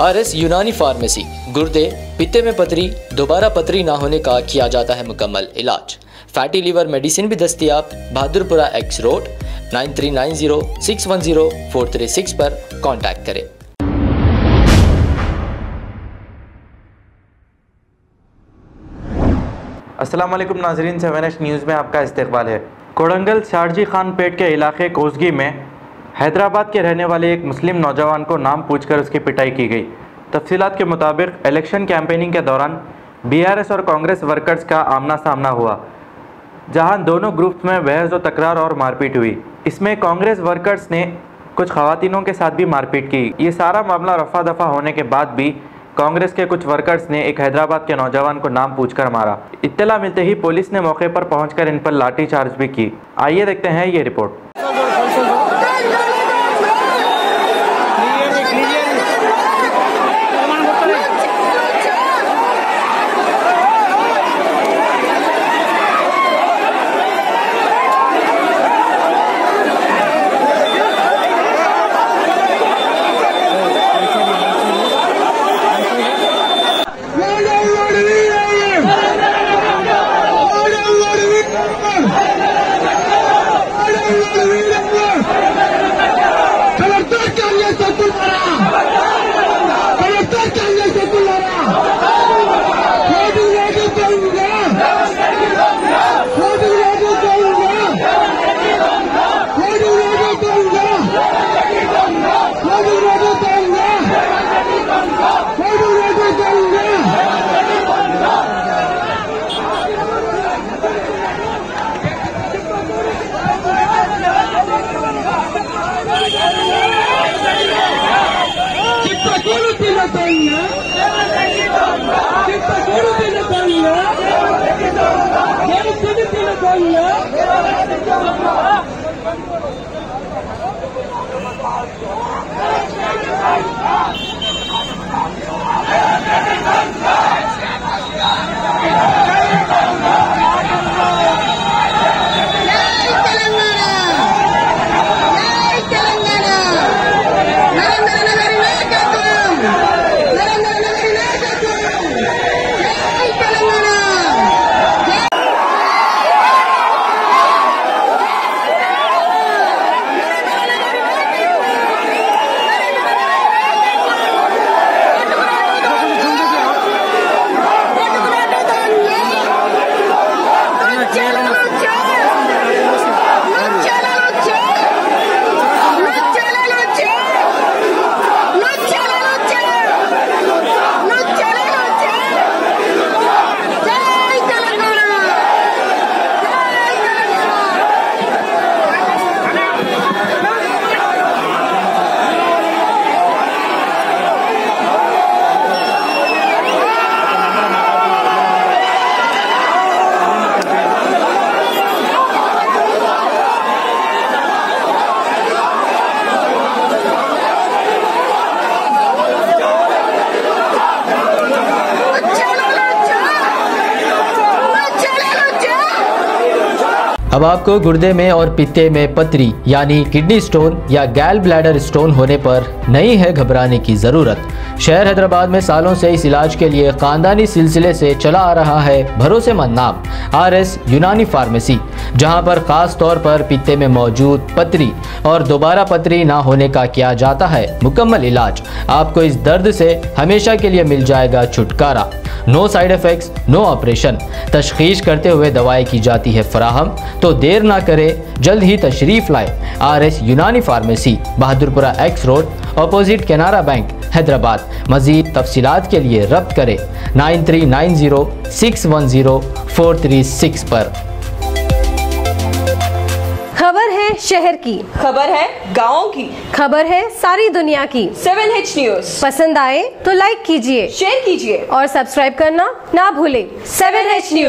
RS यूनानी pharmacy, गुर्दे पित्ते में पथरी, दोबारा पथरी ना होने का किया जाता है मुकम्मल इलाज। फैटी लीवर मेडिसिन भी दस्तियाब। बहादुरपुरा एक्स रोड 9390610436 पर कांटेक्ट करें। अस्सलाम वालेकुम नाजरीन, 7H न्यूज़ में आपका इस्तकबाल है। कोडंगल शारजी खान पेट के इलाके कोसगी में हैदराबाद के रहने वाले एक मुस्लिम नौजवान को नाम पूछकर उसकी पिटाई की गई। तफसीलात के मुताबिक इलेक्शन कैंपेनिंग के दौरान BRS और कांग्रेस वर्कर्स का आमना सामना हुआ, जहां दोनों ग्रुप्स में बहस व तकरार और मारपीट हुई। इसमें कांग्रेस वर्कर्स ने कुछ खवातीनों के साथ भी मारपीट की। ये सारा मामला रफा दफा होने के बाद भी कांग्रेस के कुछ वर्कर्स ने एक हैदराबाद के नौजवान को नाम पूछकर मारा। इत्तला मिलते ही पुलिस ने मौके पर पहुंचकर इन पर लाठी चार्ज भी की। आइए देखते हैं ये रिपोर्ट। अब आपको गुर्दे में और पित्ते में पथरी यानी किडनी स्टोन या गैल ब्लैडर स्टोन होने पर नहीं है घबराने की ज़रूरत। शहर हैदराबाद में सालों से इस इलाज के लिए खानदानी सिलसिले से चला आ रहा है भरोसेमंद नाम RS यूनानी फार्मेसी, जहां पर खास तौर पर पित्ते में मौजूद पथरी और दोबारा पथरी ना होने का किया जाता है मुकम्मल इलाज। आपको इस दर्द से हमेशा के लिए मिल जाएगा छुटकारा। No side effects, no operation. तशखीश करते हुए दवाई की जाती है फराहम, तो देर ना करें, जल्द ही तशरीफ लाएं। RS यूनानी pharmacy, Bahadurpura X road opposite Canara bank, Hyderabad. मजीद तफसीलात के लिए रब्त करें 9390610436 पर। खबर है शहर की, खबर है गाँव की, खबर है सारी दुनिया की। 7H न्यूज़ पसंद आए तो लाइक कीजिए, शेयर कीजिए और सब्सक्राइब करना ना भूले। 7H news.